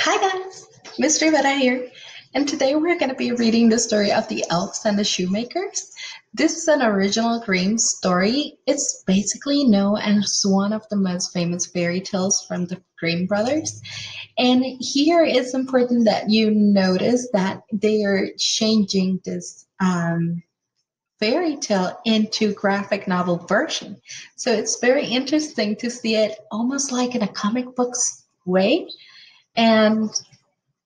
Hi guys, Ms. Rivera here, and today we're going to be reading the story of the elves and the shoemakers. This is an original Grimm story. It's basically known as one of the most famous fairy tales from the Grimm brothers. And here it's important that you notice that they are changing this fairy tale into graphic novel version. So it's very interesting to see it almost like in a comic book way. And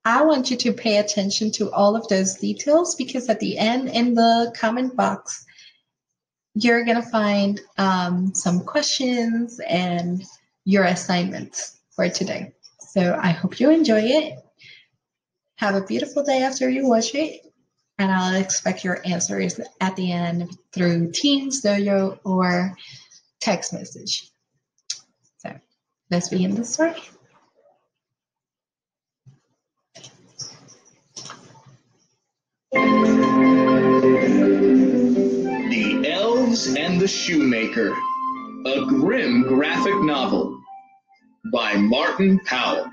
I want you to pay attention to all of those details because at the end in the comment box, you're going to find some questions and your assignments for today. So I hope you enjoy it. Have a beautiful day after you watch it. And I'll expect your answers at the end through Teams, Dojo, or text message. So let's begin the story. The Elves and the Shoemaker, a Grimm graphic novel by Martin Powell.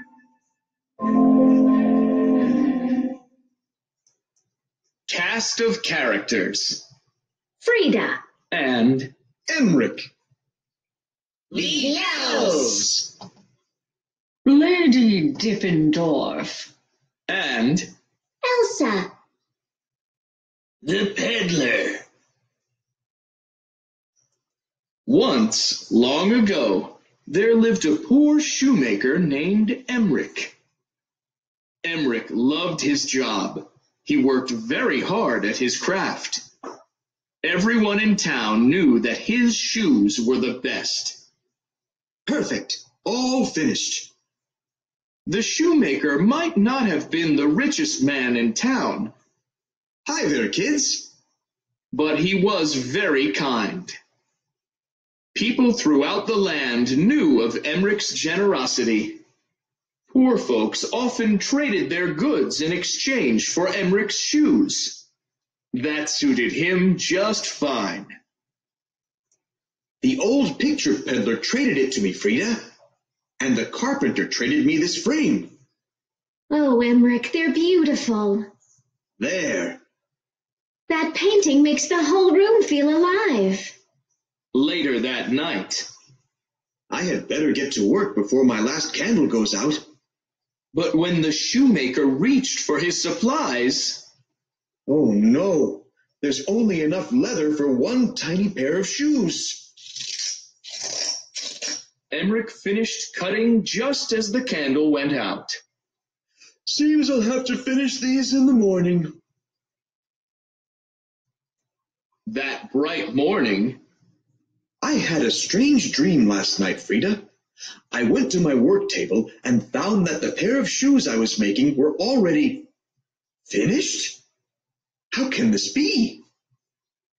Cast of characters: Frida and Emmerich. The Elves: Lady Diffendorf and Elsa. The Peddler. Once, long ago, there lived a poor shoemaker named Emmerich. Emmerich loved his job. He worked very hard at his craft. Everyone in town knew that his shoes were the best. Perfect, all finished. The shoemaker might not have been the richest man in town. Hi there, kids. But he was very kind. People throughout the land knew of Emmerich's generosity. Poor folks often traded their goods in exchange for Emmerich's shoes. That suited him just fine. The old picture peddler traded it to me, Frida, and the carpenter traded me this frame. Oh, Emmerich, they're beautiful. There. That painting makes the whole room feel alive. Later that night. I had better get to work before my last candle goes out. But when the shoemaker reached for his supplies... Oh no, there's only enough leather for one tiny pair of shoes. Emmerich finished cutting just as the candle went out. Seems I'll have to finish these in the morning. That bright morning, I had a strange dream last night, Frida. I went to my work table and found that the pair of shoes I was making were already finished? How can this be?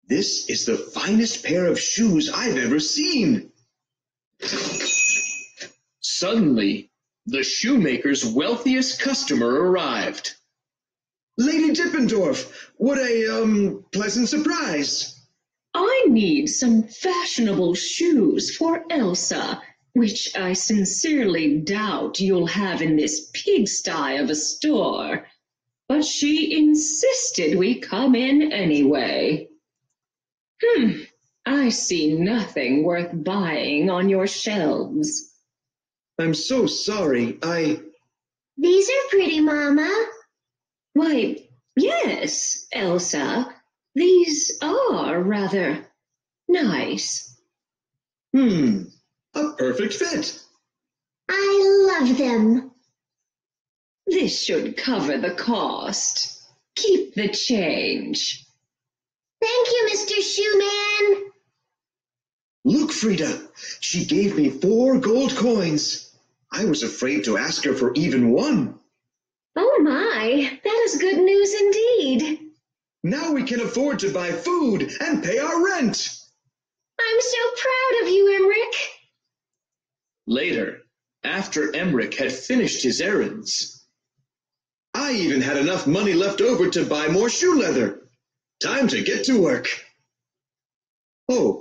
This is the finest pair of shoes I've ever seen. Suddenly, the shoemaker's wealthiest customer arrived. Lady Diffendorf, what a, pleasant surprise. I need some fashionable shoes for Elsa, which I sincerely doubt you'll have in this pigsty of a store. But she insisted we come in anyway. I see nothing worth buying on your shelves. I'm so sorry, These are pretty, Mama. Why, yes, Elsa, these are rather nice. A perfect fit. I love them. This should cover the cost. Keep the change. Thank you, Mr. Schumann. Look, Frida, she gave me 4 gold coins. I was afraid to ask her for even one. Oh my, that is good news indeed. Now we can afford to buy food and pay our rent. I'm so proud of you, Emmerich. Later, after Emmerich had finished his errands, I even had enough money left over to buy more shoe leather. Time to get to work. Oh.